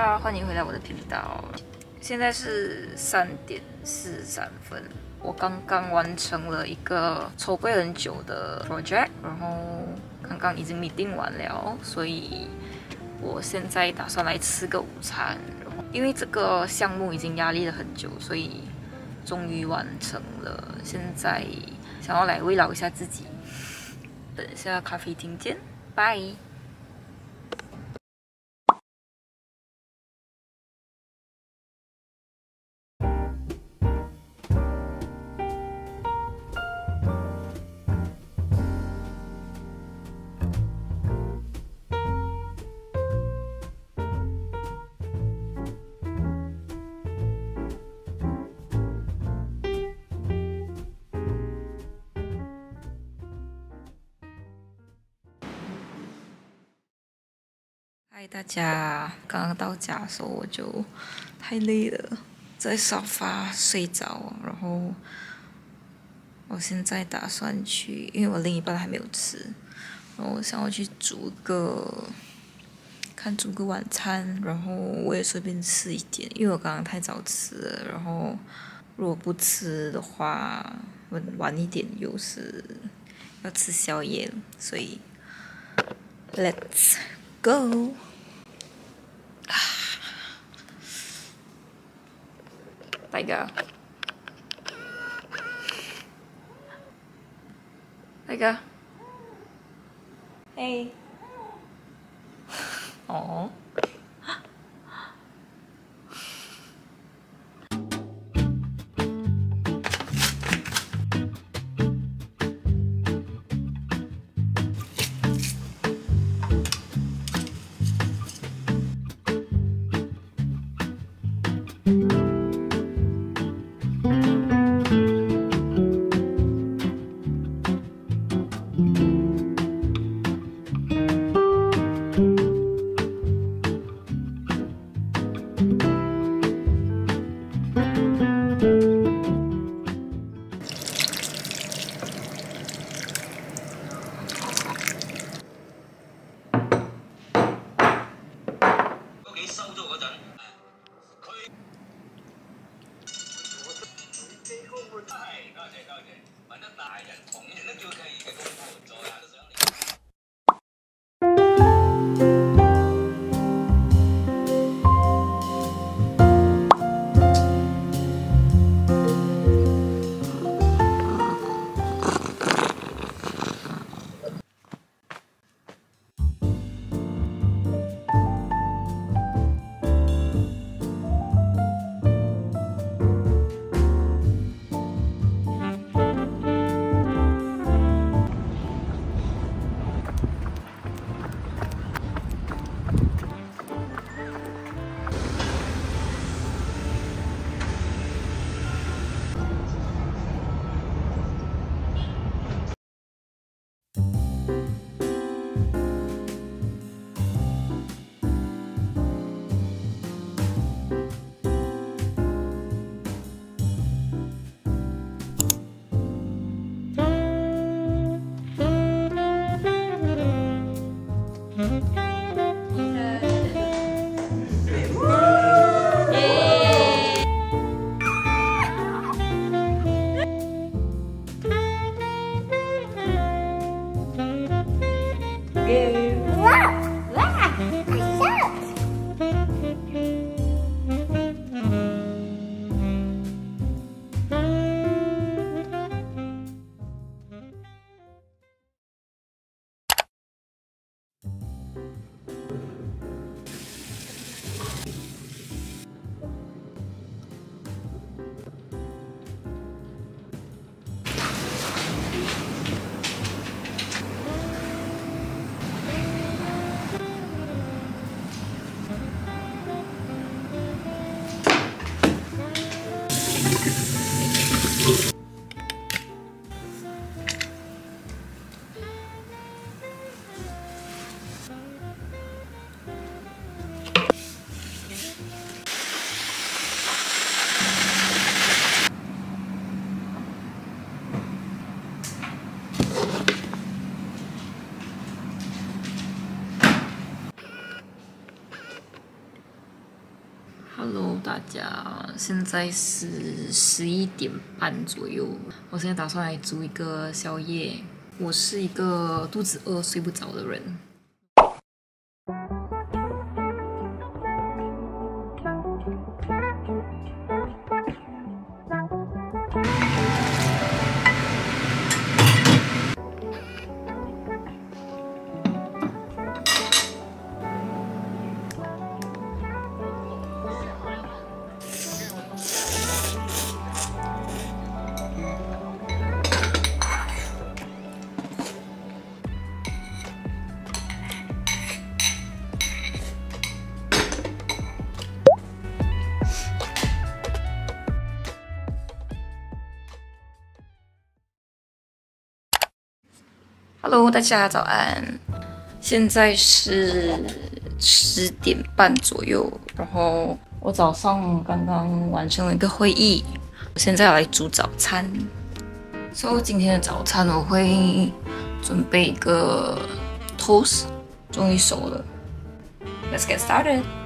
下，欢迎回来我的频道。现在是3:43，我刚刚完成了一个筹备很久的 project， 然后刚刚已经meeting完了，所以我现在打算来吃个午餐。然后因为这个项目已经压力了很久，所以终于完成了。现在想要来慰劳一下自己，等一下咖啡厅见，拜。嗨，大家！刚刚到家的时候我就太累了，在沙发睡着。然后我现在打算去，因为我另一半还没有吃，然后我想要去煮个晚餐，然后我也随便吃一点，因为我刚刚太早吃了。然后如果不吃的话，我晚一点又是要吃宵夜了，所以 Let's go。大家，大家，嘿，哦。大家，现在是11点半左右。我现在打算来煮一个宵夜。我是一个肚子饿睡不着的人。Hello， 大家早安！现在是10点半左右，然后我早上刚刚完成了一个会议，我现在要来煮早餐。所以今天的早餐我会准备一个 toast， 终于熟了。Let's get started。